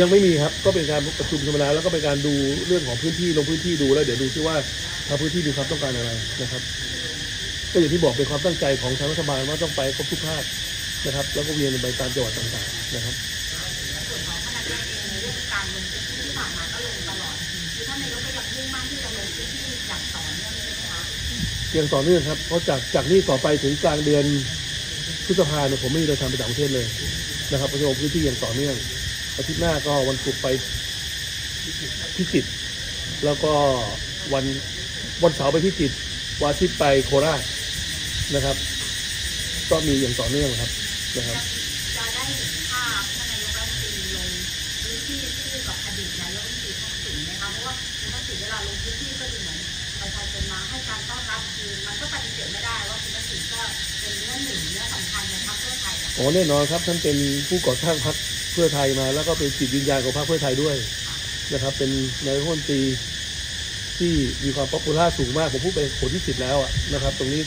ยังไม่มีครับก็เป็นการประชุมธรรมดาแล้วก็เป็นการดูเรื่องของพื้นที่ลงพื้นที่ดูแล้วเดี๋ยวดูซิว่าทางพื้นที่มีความต้องการอะไรนะครับก็อย่างที่บอกเป็นความตั้งใจของทางรัฐบาลว่าต้องไปครบทุกภาคนะครับแล้วก็เวียนไปตามจังหวัดต่างๆนะครับส่วนของคณะเองในเรื่องการลงพื้นที่ที่ผ่านมาก็ลงตลอดคือท่านนายกก็ยังมุ่งมั่นที่จะลงพื้นที่อย่างต่อเนื่องเลยนะคะอย่างต่อเนื่องครับเพราะจากนี้ต่อไปถึงกลางเดือนพฤษภาคมเนี่ยผมไม่มีเดินทางไปต่างประเทศเลยนะครับประชุมพื้นที่อย่างต่อเนื่องอาทิตย์หน้าก็วันศุกร์ไปพิจิตรแล้วก็วันเสาร์ไปพิจิตรวันอาทิตย์ไปโคราชนะครับก็มีอย่างต่อเนื่องครับนะครับจะได้เห็นภาพท่านนายกรัฐมนตรีลงพื้นที่คู่กับอดีตนายกรัฐมนตรีทักษิณนะคะเพราะว่าคุณทักษิณเวลาลงพื้นที่ก็ดูเหมือนประชาชนมาให้การต้อนรับคือมันก็ปฏิเสธไม่ได้ว่าคุณทักษิณก็เป็นเนื้อหนึ่งเนื้อสำคัญในพรรคเพื่อไทยอ๋อแน่นอนครับท่านเป็นผู้ก่อตั้งพรรคเพื่อไทยมาแล้วก็เป็นจิตวิญญาณของพรรคเพื่อไทยด้วยนะครับเป็นนายกรัฐมนตรีที่มีความป๊อปปูล่าสูงมากผมพูดไปคนที่10แล้วอ่ะนะครับตรงนี้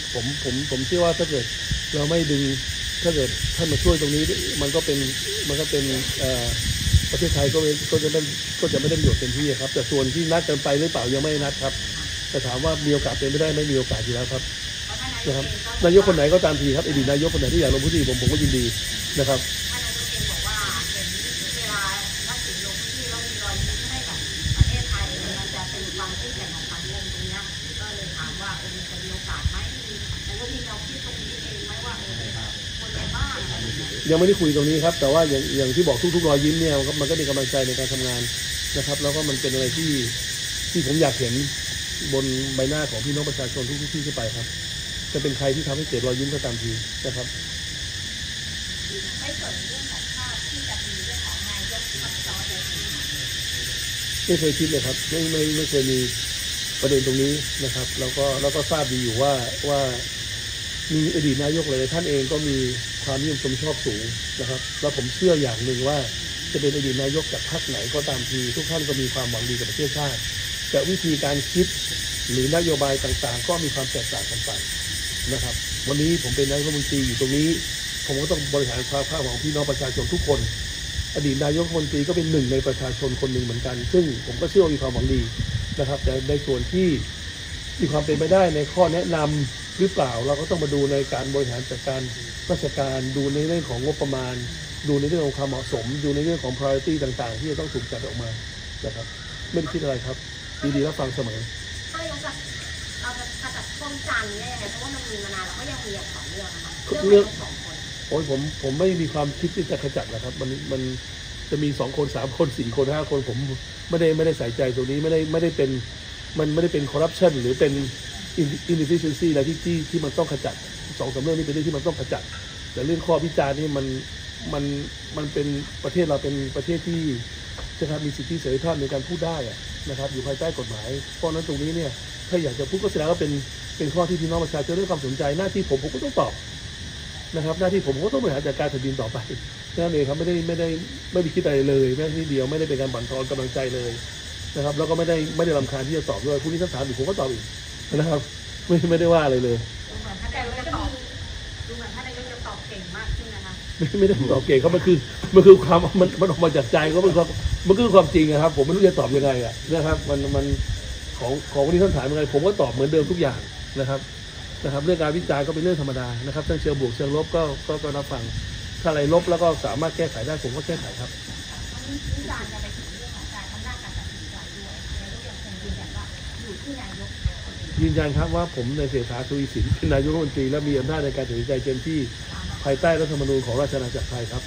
ผมเชื่อว่าถ้าเกิดเราไม่ดึงถ้าเกิดท่านมาช่วยตรงนี้มันก็เป็นประเทศไทยก็จะไม่ได้ประโยชน์เต็มที่ครับแต่ส่วนที่นัดกันไปหรือเปล่ายังไม่นัดครับแต่ถามว่ามีโอกาสเป็นไม่ได้ไม่มีโอกาสอยู่แล้วครับนะครับนายกคนไหนก็ตามทีครับอดีตนายกคนไหนที่อยากลงพื้นที่ผมก็ยินดีนะครับยังไม่ได้คุยตรงนี้ครับแต่ว่าอย่างที่บอกทุกๆรอยยิ้มเนี่ยมันก็เป็นกำลังใจในการทำงานนะครับแล้วก็มันเป็นอะไรที่ผมอยากเห็นบนใบหน้าของพี่น้องประชาชนทุกๆที่ไปครับจะเป็นใครที่ทำให้เกิดรอยยิ้มก็ตามทีนะครับไม่เกิดเรื่องของภาพที่จะมีเรื่องของนายกทักษิณไม่เคยคิดเลยครับไม่เคยมีประเด็นตรงนี้นะครับแล้วก็ทราบดีอยู่ว่ามีอดีตนายกหลายท่านเองก็มีความนิยมชมชอบสูงนะครับแล้วผมเชื่ออย่างหนึ่งว่าจะเป็นอดีตนายกจากพรรคไหนก็ตามทีทุกท่านก็มีความหวังดีกับประเทศชาติแต่วิธีการคิดหรือนโยบายต่างๆก็มีความแตกต่างกันไปนะครับวันนี้ผมเป็นนายกรัฐมนตรีอยู่ตรงนี้ผมก็ต้องบริหารความคาดหวังของพี่น้องประชาชนทุกคนอดีตนายกรัฐมนตรีก็เป็นหนึ่งในประชาชนคนหนึ่งเหมือนกันซึ่งผมก็เชื่อมีความหวังดีนะครับแต่ในส่วนที่มีความเป็นไปได้ในข้อแนะนำหรือเปล่าเราก็ต้องมาดูในการบริหารจัดการราชการดูในเรื่องของงบประมาณดูในเรื่องของความเหมาะสมดูในเรื่องของ priority ต่างๆที่จะต้องถูกจัดออกมานะครับไม่ได้คิดอะไรครับดีๆรับฟังเสมอก็ยังจะเราจะจัดป้องกันเนี่ยยังไงเพราะว่ามันมีมานานแล้วก็ยังมีอย่างต่อเนื่องนะคะเรื่องสองคนโอ้ยผมไม่มีความคิดที่จะขจัดนะครับมันจะมี2 คน3 คน4 คน5 คนผมไม่ได้ใส่ใจตรงนี้ไม่ได้เป็นมันไม่ได้เป็นคอร์รัปชันหรือเป็นinefficiency อะไรที่มันต้องขจัด2-3 เรื่องนี้เป็นเรื่องที่มันต้องขจัดแต่เรื่องข้อวิจารณ์นี่มันเป็นประเทศเราเป็นประเทศที่จะมีสิทธิเสรีภาพในการพูดได้นะครับอยู่ภายใต้กฎหมายเพราะนั้นตรงนี้เนี่ยถ้าอยากจะพูดก็แสดงว่าเป็นข้อที่พี่น้องประชาชนให้ความสนใจหน้าที่ผมก็ต้องตอบนะครับหน้าที่ผมก็ต้องบริหารจัดการแผ่นดินต่อไปนั่นเองครับไม่ได้คิดอะไรเลยแม้นิดเดียวไม่ได้เป็นการบั่นทอนกำลังใจเลยนะครับแล้วก็ไม่ได้รำคาญที่จะตอบด้วยผู้นี้ถามอีกผมก็ตอบอีกนะครับไม่ได้ว่าอะไรเลยดูเหมือนท่านนายกจะตอบเก่งมากขึ้นนะคะไม่ได้ตอบเก่งเขามันคือความมันออกมาจากใจก็มันคือความจริงนะครับผมไม่รู้จะตอบยังไงนะครับมันของที่ท่านถามยังไงผมก็ตอบเหมือนเดิมทุกอย่างนะครับเรื่องการวิจารณ์ก็เป็นเรื่องธรรมดานะครับทั้งเชิงบวกเชิงลบก็รับฟังถ้าอะไรลบแล้วก็สามารถแก้ไขได้ผมก็แก้ไขครับวิจารณ์จะไปถึงเรื่องของการทำหน้าการตัดสินใจด้วยในเรื่องของยืนยันว่าอยู่ที่นายกยืนยันครับว่าผมในเศรษฐาทวีสินเป็นนายกรัฐมนตรีและมีอำนาจในการตัดสินใจเต็มที่ภายใต้รัฐธรรมนูญของราชอาณาจักรไทยครับ